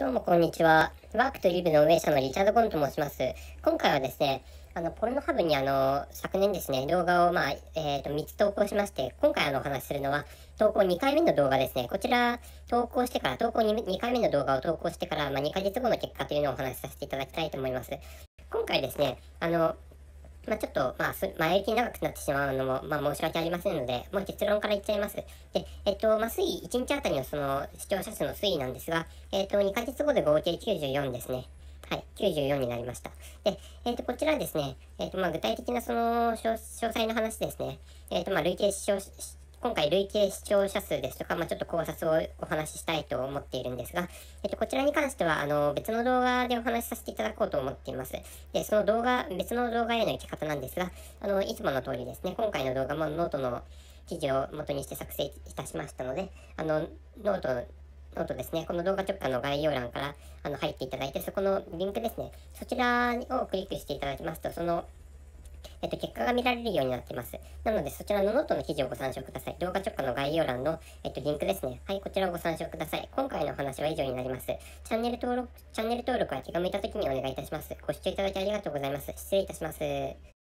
どうもこんにちは。ワークとリブの運営者のリチャード・ゴンと申します。今回はですね、ポルノハブに昨年ですね、動画を3つ投稿しまして、今回お話しするのは、投稿2回目の動画ですね。こちら、投稿2回目の動画を投稿してから、2ヶ月後の結果というのをお話しさせていただきたいと思います。今回ですね、ちょっと、前置き長くなってしまうのも、申し訳ありませんので、もう結論から言っちゃいます。で、推移、1日あたりのその視聴者数の推移なんですが、2ヶ月後で合計94ですね。はい、94になりました。で、こちらですね、具体的なその、詳細の話ですね。今回累計視聴者数ですとか、ちょっと考察をお話ししたいと思っているんですが、こちらに関しては、別の動画でお話しさせていただこうと思っています。で、その動画、別の動画への行き方なんですが、いつもの通りですね、今回の動画もノートの記事を元にして作成いたしましたので、ノートですね、この動画直下の概要欄から入っていただいて、そこのリンクですね、そちらをクリックしていただきますと、その、結果が見られるようになっています。なので、そちらのノートの記事をご参照ください。動画直下の概要欄の、リンクですね。はい、こちらをご参照ください。今回のお話は以上になります。チャンネル登録は気が向いた時にお願いいたします。ご視聴いただきありがとうございます。失礼いたします。